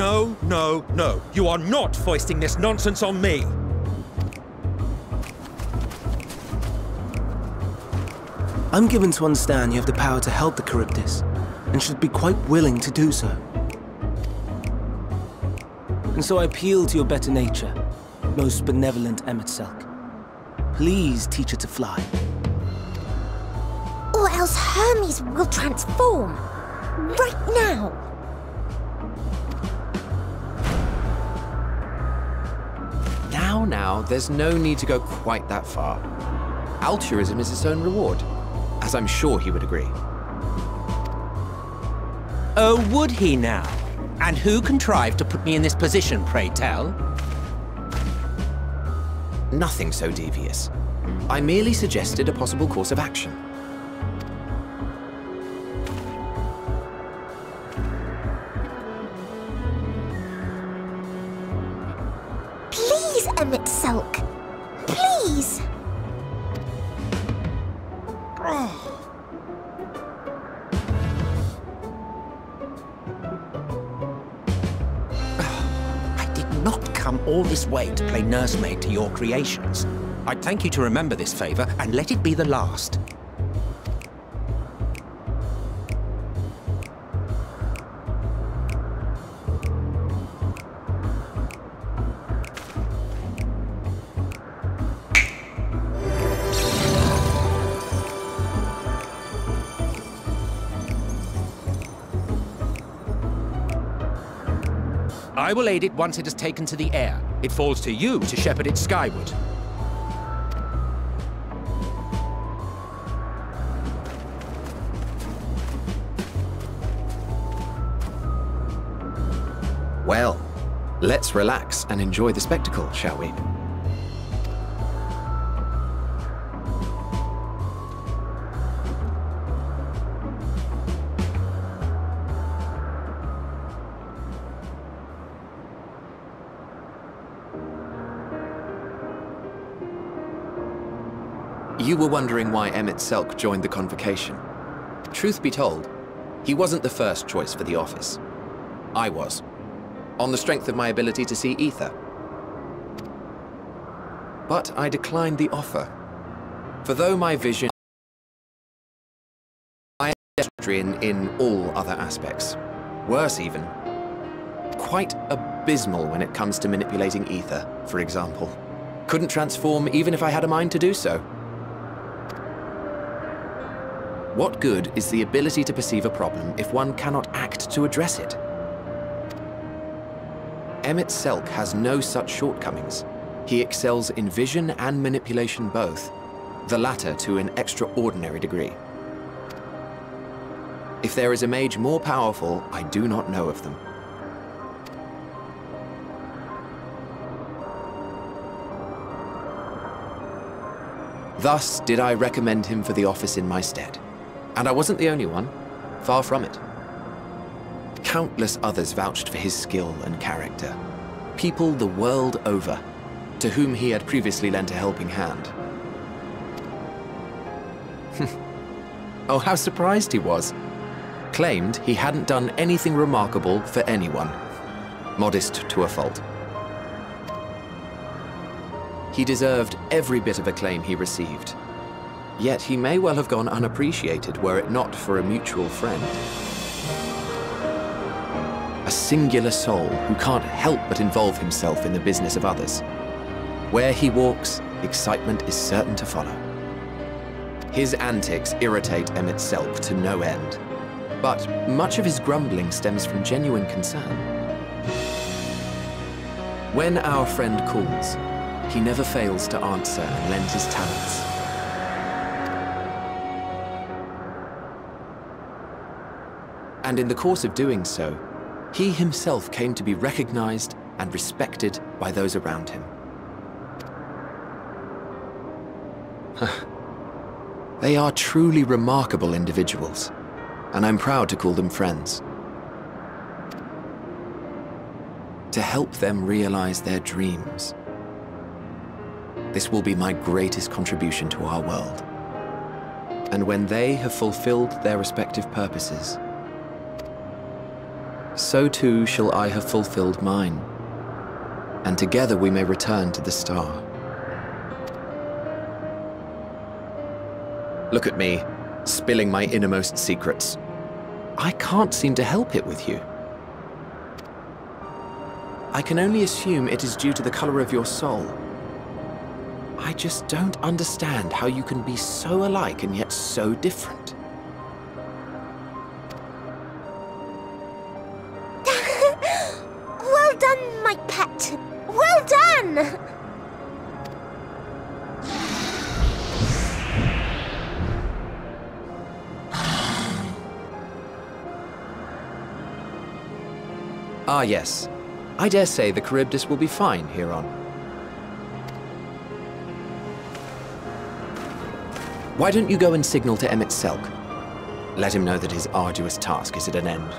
No, no, no. You are not foisting this nonsense on me! I'm given to understand you have the power to help the Charybdis, and should be quite willing to do so. And so I appeal to your better nature, most benevolent Emet-Selch. Please teach her to fly. Or else Hermes will transform! Right now! Now, there's no need to go quite that far. Altruism is its own reward, as I'm sure he would agree. Oh, would he now? And who contrived to put me in this position, pray tell? Nothing so devious. I merely suggested a possible course of action. Please, Emet-Selch. Please! I did not come all this way to play nursemaid to your creations. I'd thank you to remember this favor and let it be the last. I will aid it once it is taken to the air. It falls to you to shepherd it skyward. Well, let's relax and enjoy the spectacle, shall we? You were wondering why Emet-Selch joined the convocation. Truth be told, he wasn't the first choice for the office. I was, on the strength of my ability to see ether. But I declined the offer, for though my vision I am in all other aspects, worse even, quite abysmal when it comes to manipulating ether, for example. Couldn't transform even if I had a mind to do so. What good is the ability to perceive a problem if one cannot act to address it? Emet-Selch has no such shortcomings. He excels in vision and manipulation both, the latter to an extraordinary degree. If there is a mage more powerful, I do not know of them. Thus did I recommend him for the office in my stead. And I wasn't the only one, far from it. Countless others vouched for his skill and character, people the world over, to whom he had previously lent a helping hand. Oh, how surprised he was! Claimed he hadn't done anything remarkable for anyone, modest to a fault. He deserved every bit of acclaim he received. Yet he may well have gone unappreciated were it not for a mutual friend. A singular soul who can't help but involve himself in the business of others. Where he walks, excitement is certain to follow. His antics irritate Emet-Selch to no end, but much of his grumbling stems from genuine concern. When our friend calls, he never fails to answer and lend his talents. And in the course of doing so, he himself came to be recognized and respected by those around him. They are truly remarkable individuals, and I'm proud to call them friends. To help them realize their dreams. This will be my greatest contribution to our world. And when they have fulfilled their respective purposes, so too shall I have fulfilled mine, and together we may return to the star. Look at me, spilling my innermost secrets. I can't seem to help it with you. I can only assume it is due to the color of your soul. I just don't understand how you can be so alike and yet so different. Well done, my pet. Well done! Ah, yes. I dare say the Charybdis will be fine here on. Why don't you go and signal to Emet-Selch? Let him know that his arduous task is at an end.